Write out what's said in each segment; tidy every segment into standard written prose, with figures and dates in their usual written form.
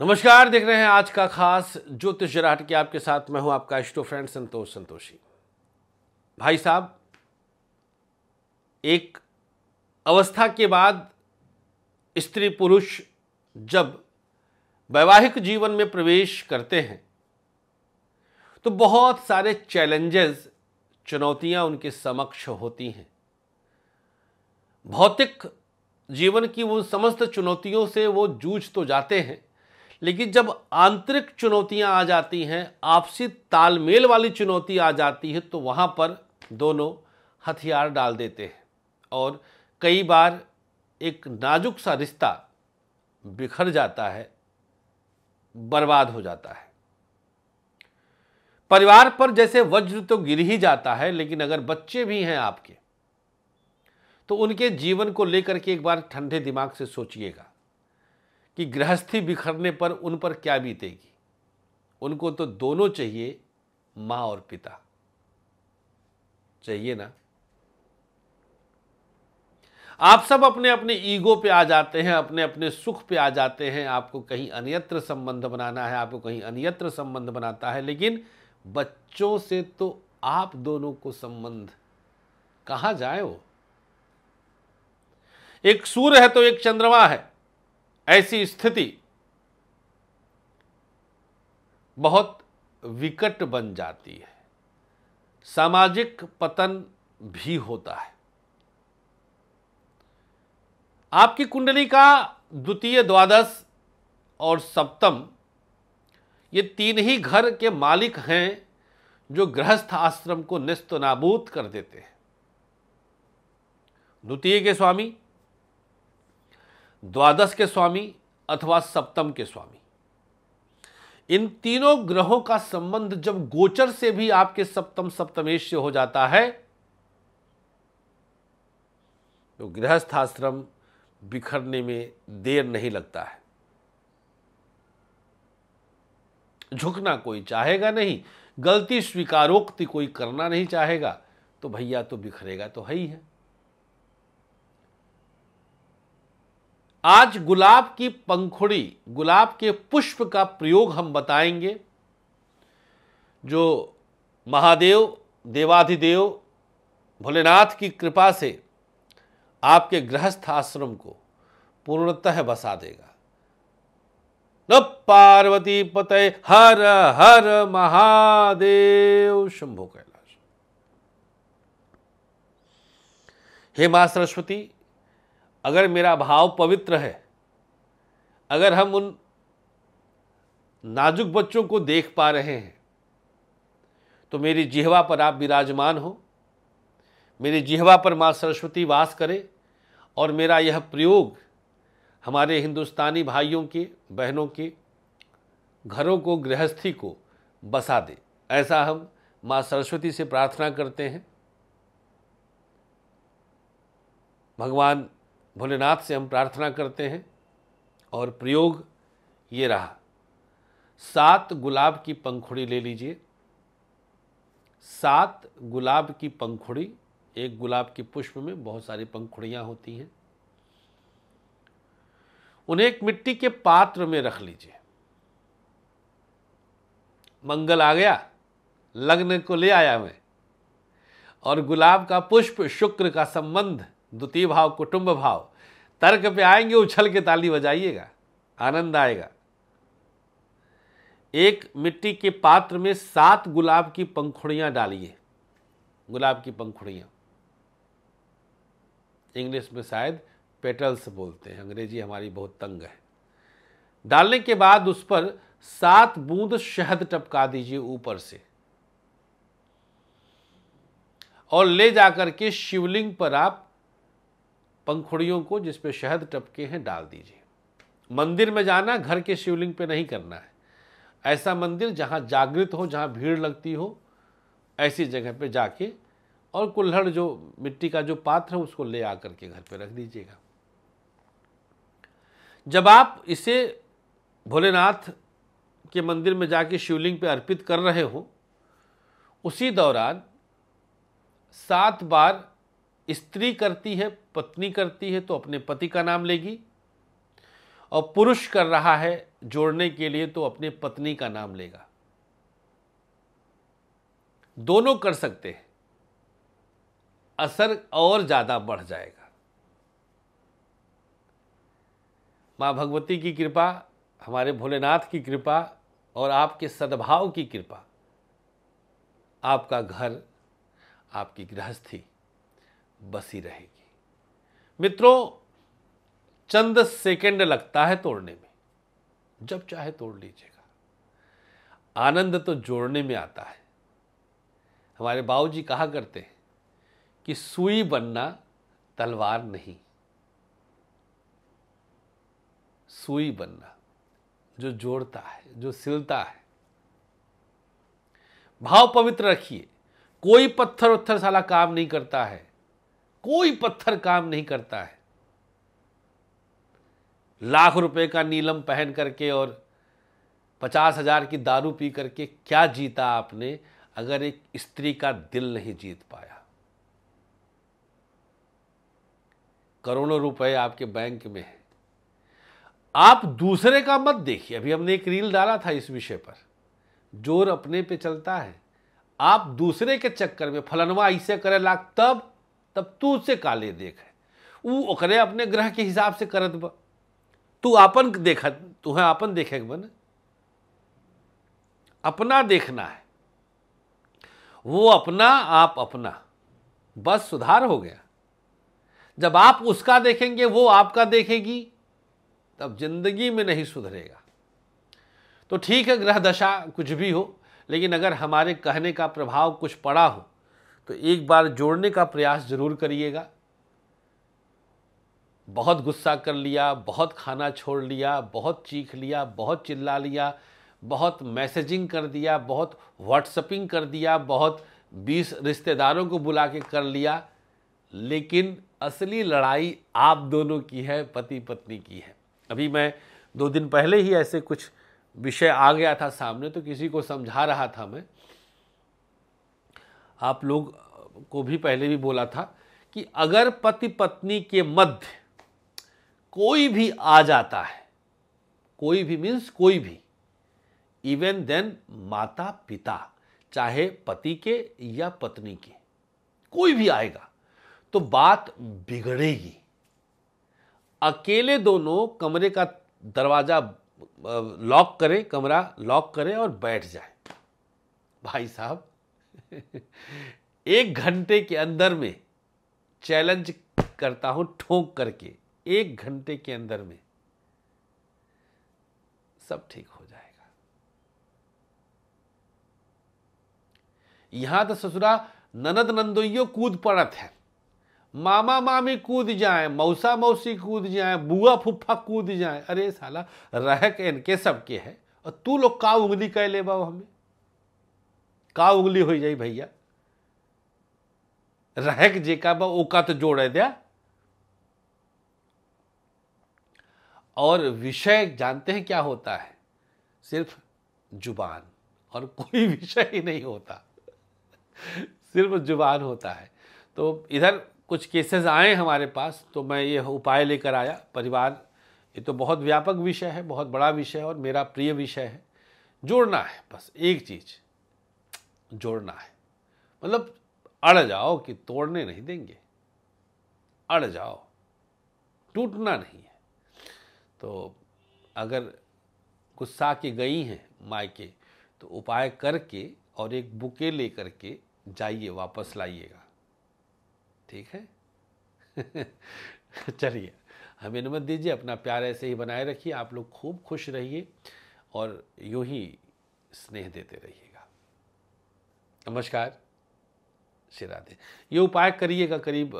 नमस्कार, देख रहे हैं आज का खास ज्योतिष जराहट की आपके साथ मैं हूं आपका एस्ट्रोफ्रेंड संतोषी। भाई साहब, एक अवस्था के बाद स्त्री पुरुष जब वैवाहिक जीवन में प्रवेश करते हैं तो बहुत सारे चैलेंजेस, चुनौतियां उनके समक्ष होती हैं। भौतिक जीवन की उन समस्त चुनौतियों से वो जूझ तो जाते हैं, लेकिन जब आंतरिक चुनौतियां आ जाती हैं, आपसी तालमेल वाली चुनौती आ जाती है, तो वहाँ पर दोनों हथियार डाल देते हैं और कई बार एक नाजुक सा रिश्ता बिखर जाता है, बर्बाद हो जाता है। परिवार पर जैसे वज्र तो गिर ही जाता है, लेकिन अगर बच्चे भी हैं आपके तो उनके जीवन को लेकर के एक बार ठंडे दिमाग से सोचिएगा कि गृहस्थी बिखरने पर उन पर क्या बीतेगी। उनको तो दोनों चाहिए, माँ और पिता चाहिए ना। आप सब अपने अपने ईगो पे आ जाते हैं, अपने अपने सुख पे आ जाते हैं। आपको कहीं अन्यत्र संबंध बनाना है, आपको कहीं अन्यत्र संबंध बनाता है, लेकिन बच्चों से तो आप दोनों को संबंध कहाँ जाए। वो एक सूर्य है तो एक चंद्रमा है, ऐसी स्थिति बहुत विकट बन जाती है। सामाजिक पतन भी होता है। आपकी कुंडली का द्वितीय, द्वादश और सप्तम, ये तीन ही घर के मालिक हैं जो गृहस्थ आश्रम को नेस्तो नाबूद कर देते हैं। द्वितीय के स्वामी, द्वादश के स्वामी अथवा सप्तम के स्वामी, इन तीनों ग्रहों का संबंध जब गोचर से भी आपके सप्तम सप्तमेश से हो जाता है तो गृहस्थ आश्रम बिखरने में देर नहीं लगता है। झुकना कोई चाहेगा नहीं, गलती स्वीकारोक्ति कोई करना नहीं चाहेगा, तो भैया तो बिखरेगा तो है ही है। आज गुलाब की पंखुड़ी, गुलाब के पुष्प का प्रयोग हम बताएंगे, जो महादेव, देवाधिदेव भोलेनाथ की कृपा से आपके गृहस्थ आश्रम को पूर्णतः बसा देगा। न पार्वती पते हर हर महादेव शंभो कैलाश। हे मां सरस्वती, अगर मेरा भाव पवित्र है, अगर हम उन नाजुक बच्चों को देख पा रहे हैं तो मेरी जिह्वा पर आप विराजमान हो, मेरी जिह्वा पर माँ सरस्वती वास करे और मेरा यह प्रयोग हमारे हिंदुस्तानी भाइयों के, बहनों के घरों को, गृहस्थी को बसा दे, ऐसा हम माँ सरस्वती से प्रार्थना करते हैं। भगवान भोलेनाथ से हम प्रार्थना करते हैं। और प्रयोग ये रहा, 7 गुलाब की पंखुड़ी ले लीजिए, 7 गुलाब की पंखुड़ी, एक गुलाब के पुष्प में बहुत सारी पंखुड़ियाँ होती हैं, उन्हें एक मिट्टी के पात्र में रख लीजिए। मंगल आ गया, लग्न को ले आया मैं, और गुलाब का पुष्प, शुक्र का संबंध, द्वितीय भाव, कुटुंब भाव, तर्क पे आएंगे, उछल के ताली बजाइएगा, आनंद आएगा। एक मिट्टी के पात्र में 7 गुलाब की पंखुड़ियां डालिए। गुलाब की पंखुड़ियां इंग्लिश में शायद पेटल्स बोलते हैं, अंग्रेजी हमारी बहुत तंग है। डालने के बाद उस पर 7 बूंद शहद टपका दीजिए ऊपर से और ले जाकर के शिवलिंग पर आप पंखुड़ियों को, जिसपे शहद टपके हैं, डाल दीजिए। मंदिर में जाना, घर के शिवलिंग पे नहीं करना है। ऐसा मंदिर जहाँ जागृत हो, जहाँ भीड़ लगती हो, ऐसी जगह पे जाके और कुल्हड़, जो मिट्टी का जो पात्र है, उसको ले आकर के घर पे रख दीजिएगा। जब आप इसे भोलेनाथ के मंदिर में जाके शिवलिंग पे अर्पित कर रहे हो, उसी दौरान 7 बार स्त्री करती है, पत्नी करती है तो अपने पति का नाम लेगी और पुरुष कर रहा है जोड़ने के लिए तो अपने पत्नी का नाम लेगा। दोनों कर सकते हैं, असर और ज्यादा बढ़ जाएगा। माँ भगवती की कृपा, हमारे भोलेनाथ की कृपा और आपके सद्भाव की कृपा आपका घर, आपकी गृहस्थी बसी रहेगी। मित्रों, चंद सेकंड लगता है तोड़ने में, जब चाहे तोड़ लीजिएगा। आनंद तो जोड़ने में आता है। हमारे बाबूजी कहा करते हैं कि सुई बनना तलवार नहीं, सुई बनना जो जोड़ता है, जो सिलता है। भाव पवित्र रखिए। कोई पत्थर उत्थर साला काम नहीं करता है, कोई पत्थर काम नहीं करता है। लाख रुपए का नीलम पहन करके और 50,000 की दारू पी करके क्या जीता आपने, अगर एक स्त्री का दिल नहीं जीत पाया। करोड़ों रुपए आपके बैंक में है, आप दूसरे का मत देखिए। अभी हमने एक रील डाला था इस विषय पर, जोर अपने पे चलता है। आप दूसरे के चक्कर में, फलनवा ऐसे करे लाख तब तू उससे काले देख, वो ओकरे अपने ग्रह के हिसाब से करत बा, तू आपन देखा, तुहें आपन देखे बन। अपना देखना है, वो अपना, आप अपना। बस सुधार हो गया। जब आप उसका देखेंगे, वो आपका देखेगी, तब जिंदगी में नहीं सुधरेगा। तो ठीक है, ग्रह दशा कुछ भी हो, लेकिन अगर हमारे कहने का प्रभाव कुछ पड़ा हो तो एक बार जोड़ने का प्रयास जरूर करिएगा। बहुत गुस्सा कर लिया, बहुत खाना छोड़ लिया, बहुत चीख लिया, बहुत चिल्ला लिया, बहुत मैसेजिंग कर दिया, बहुत व्हाट्सएपिंग कर दिया, बहुत 20 रिश्तेदारों को बुला के कर लिया, लेकिन असली लड़ाई आप दोनों की है, पति पत्नी की है। अभी मैं 2 दिन पहले ही ऐसे कुछ विषय आ गया था सामने, तो किसी को समझा रहा था मैं, आप लोग को भी पहले भी बोला था कि अगर पति पत्नी के मध्य कोई भी आ जाता है, कोई भी मीन्स कोई भी, इवन देन माता पिता, चाहे पति के या पत्नी के, कोई भी आएगा तो बात बिगड़ेगी। अकेले दोनों कमरे का दरवाजा लॉक करें, कमरा लॉक करें और बैठ जाए। भाई साहब, 1 घंटे के अंदर में, चैलेंज करता हूं ठोक करके, 1 घंटे के अंदर में सब ठीक हो जाएगा। यहां तो ससुरा ननद नंदोइयो कूद पड़त है, मामा मामी कूद जाए, मौसा मौसी कूद जाए, बुआ फुफ्फा कूद जाए। अरे साला, रह के इनके सबके है और तू लोग का उंगली कह ले बाबू, हमें का उंगली हो जाए भैया। रहक जेका बा ओका तो जोड़े दिया। और विषय जानते हैं क्या होता है? सिर्फ जुबान, और कोई विषय ही नहीं होता, सिर्फ जुबान होता है। तो इधर कुछ केसेस आए हमारे पास, तो मैं ये उपाय लेकर आया। परिवार, ये तो बहुत व्यापक विषय है, बहुत बड़ा विषय है और मेरा प्रिय विषय है। जोड़ना है, बस एक चीज़ जोड़ना है। मतलब अड़ जाओ कि तोड़ने नहीं देंगे, अड़ जाओ, टूटना नहीं है। तो अगर गुस्सा के गई हैं मायके, तो उपाय करके और एक बुके लेकर के जाइए, वापस लाइएगा, ठीक है। चलिए, हमें अनुमति दीजिए, अपना प्यार ऐसे ही बनाए रखिए। आप लोग खूब खुश रहिए और यूं ही स्नेह देते रहिएगा। नमस्कार, श्री राधे। ये उपाय करिएगा, करीब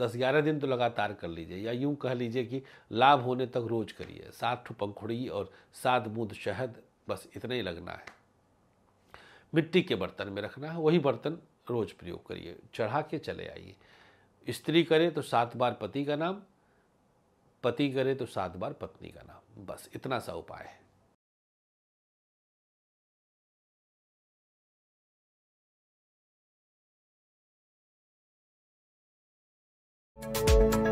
10-11 दिन तो लगातार कर लीजिए, या यूं कह लीजिए कि लाभ होने तक रोज करिए। 7 पंखुड़ी और 7 बूंद शहद, बस इतना ही लगना है। मिट्टी के बर्तन में रखना है, वही बर्तन रोज प्रयोग करिए, चढ़ा के चले आइए। स्त्री करे तो 7 बार पति का नाम, पति करे तो 7 बार पत्नी का नाम, बस इतना सा उपाय है।